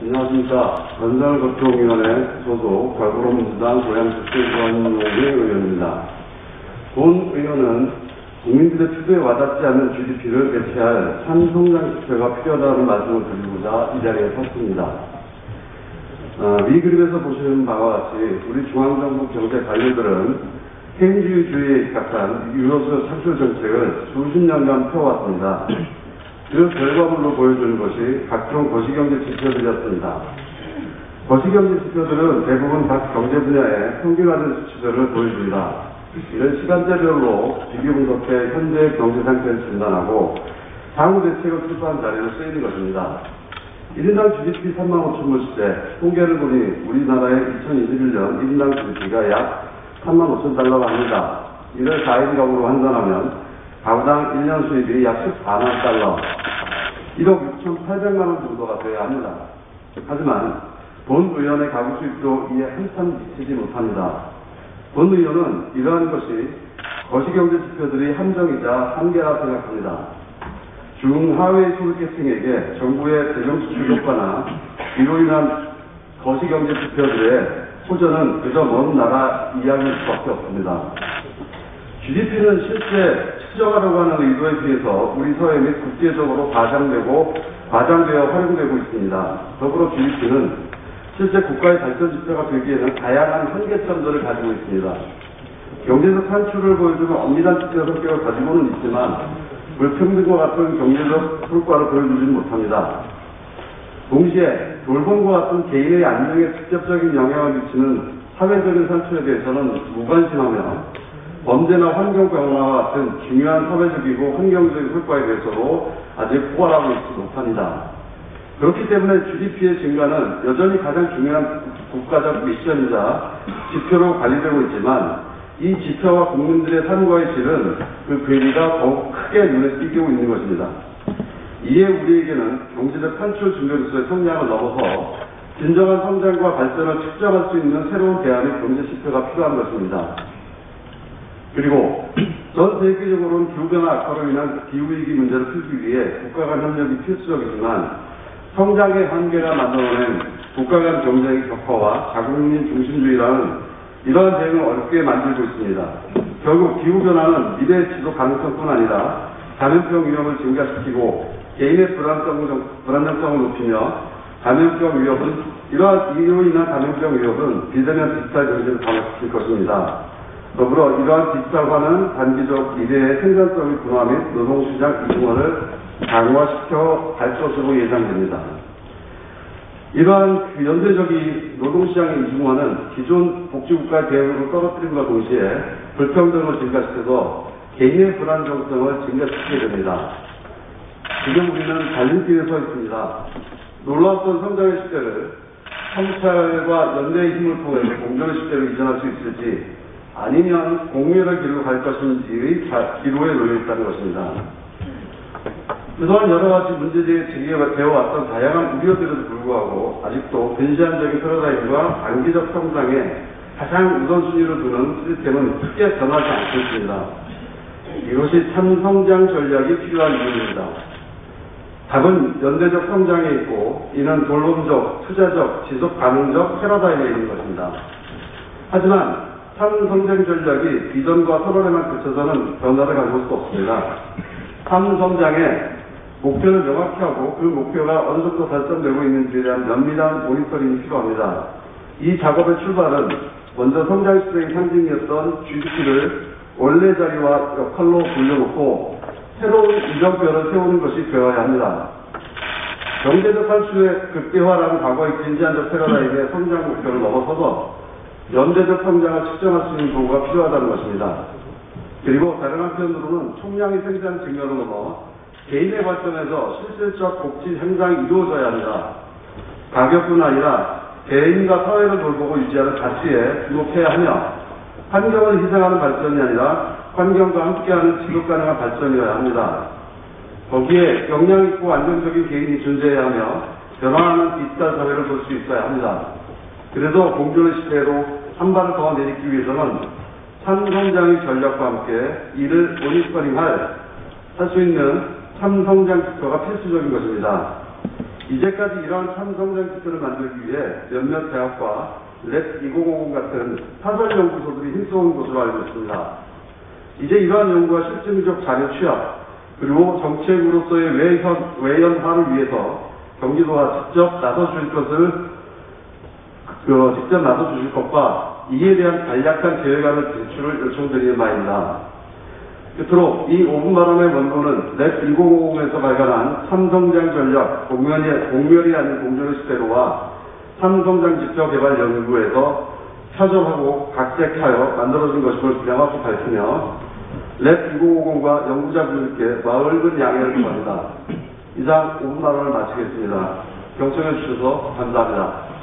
안녕하십니까. 안산교통위원회 소속 더불어민주당 고양특별구의회 의원입니다. 본 의원은 국민들의 피부에 와닿지 않는 GDP를 대체할 산성장 지표가 필요하다는 말씀을 드리고자 이 자리에 섰습니다. 위 그림에서 보시는 바와 같이 우리 중앙정부 경제 관료들은 개인주의주의에 입각한 유로수 창출 정책을 수십 년간 펴왔습니다. 그 결과물로 보여주는 것이 각종 거시경제 지표들이었습니다. 거시경제 지표들은 대부분 각 경제 분야의 평균화된 수치들을 보여줍니다. 이는 시간대별로 비교 분석해 현재의 경제 상태를 진단하고 향후 대책을 수립한 자료로 쓰이는 것입니다. 1인당 GDP 35,000불 시대 통계를 보니 우리나라의 2021년 1인당 GDP가 약 35,000달러가 합니다. 이를 4인당으로 환산하면 가구당 1년 수입이 약 14만 달러, 1억 6,800만 원 정도가 되어야 합니다. 하지만 본 의원의 가구 수입도 이에 한참 미치지 못합니다. 본 의원은 이러한 것이 거시경제 지표들이 함정이자 한계라 생각합니다. 중하위 소득계층에게 정부의 재정수출 효과나 이로 인한 거시경제 지표들의 호전은 그저 먼 나라 이야기일 수밖에 없습니다. GDP는 실제 추정하려고 하는 의도에 비해서 우리 사회 및 국제적으로 과장되어 활용되고 있습니다. 더불어 GDP는 실제 국가의 발전 지표가 되기에는 다양한 한계점들을 가지고 있습니다. 경제적 산출을 보여주는 엄밀한 지표 성격을 가지고는 있지만 불평등과 같은 경제적 효과를 보여주지는 못합니다. 동시에 돌봄과 같은 개인의 안정에 직접적인 영향을 미치는 사회적인 산출에 대해서는 무관심하며 범죄나 환경 변화와 같은 중요한 사회적이고 환경적인 효과에 대해서도 아직 포괄하고 있지 못합니다. 그렇기 때문에 GDP의 증가는 여전히 가장 중요한 국가적 미션이자 지표로 관리되고 있지만 이 지표와 국민들의 삶과의 질은 그 괴리가 더욱 크게 눈에 띄고 있는 것입니다. 이에 우리에게는 경제적 산출 증가지수의 성장을 넘어서 진정한 성장과 발전을 측정할 수 있는 새로운 대안의 경제 지표가 필요한 것입니다. 그리고 전 세계적으로는 기후변화 악화로 인한 기후위기 문제를 풀기 위해 국가 간 협력이 필수적이지만 성장의 한계가 만들어낸 국가 간 경쟁의 격화와 자국민 중심주의라는 이러한 대응을 어렵게 만들고 있습니다. 결국 기후변화는 미래의 지속 가능성뿐 아니라 감염병 위험을 증가시키고 개인의 불안정성을 높이며 이로 인한 감염병 위협은 비대면 디지털 경제를 강화시킬 것입니다. 더불어 이러한 디지털화는 단기적 미래의 생산성의 분화 및 노동시장 이동화를 강화시켜 갈 것으로 예상됩니다. 이러한 연쇄적인 노동시장의 이중화는 기존 복지국가의 대응으로 떨어뜨림과 동시에 불평등을 증가시켜서 개인의 불안정성을 증가시키게 됩니다. 지금 우리는 갈림길에 서 있습니다. 놀라웠던 성장의 시대를 성찰과 연대의 힘을 통해 공존의 시대로 이전할 수 있을지 아니면 공유를 길로 갈 것인지의 기로에 놓여있다는 것입니다. 그동안 여러 가지 문제제기에 제기되어왔던 다양한 우려들에도 불구하고 아직도 근시안적인 패러다임과 단기적 성장에 가장 우선순위를 두는 시스템은 크게 변하지 않고 있습니다. 이것이 참성장 전략이 필요한 이유입니다. 답은 연대적 성장에 있고 이는 돌봄적, 투자적, 지속가능적 패러다임에 있는 것입니다. 하지만 참성장 전략이 비전과 서론에만 그쳐서는 변화를 가져올 수 없습니다. 참성장의 목표를 명확히 하고 그 목표가 어느 정도 달성되고 있는지에 대한 면밀한 모니터링이 필요합니다. 이 작업의 출발은 먼저 성장 시대의 상징이었던 GDP를 원래 자리와 역할로 돌려놓고 새로운 이정표를 세우는 것이 되어야 합니다. 경제적 산출의 극대화라는 과거의 근시안적 패러다임의 성장 목표를 넘어서서 연대적 성장을 측정할 수 있는 도구가 필요하다는 것입니다. 그리고 다른 한편으로는 총량의 생산 증가로 넘어 개인의 발전에서 실질적 복지 향상이 이루어져야 합니다. 가격뿐 아니라 개인과 사회를 돌보고 유지하는 가치에 주목해야 하며 환경을 희생하는 발전이 아니라 환경과 함께하는 지속가능한 발전이어야 합니다. 거기에 역량 있고 안정적인 개인이 존재해야 하며 변화하는 디지털 사회를 볼 수 있어야 합니다. 그래서 공존의 시대로 한 발을 더 내딛기 위해서는 참성장의 전략과 함께 이를 모니터링할 수 있는 참성장 지표가 필수적인 것입니다. 이제까지 이러한 참성장 기틀을 만들기 위해 몇몇 대학과 랩2050 같은 사설 연구소들이 힘써온 것으로 알고 있습니다. 이제 이러한 연구와 실증적 자료 취합, 그리고 정책으로서의 외연화를 위해서 경기도와 직접 나서주실 것과 이에 대한 간략한 계획안을 제출을 요청드리는 바입니다. 끝으로 이 5분 발언의 원고는 랩2050에서 발간한 참성장 전략, 공멸이 아닌 공존의 시대로와 참성장 지표 개발 연구에서 표절하고 각색하여 만들어진 것임을 명확히 밝히며 랩2050과 연구자분들께 마음을 양해를 구합니다. 이상 5분 발언을 마치겠습니다. 경청해 주셔서 감사합니다.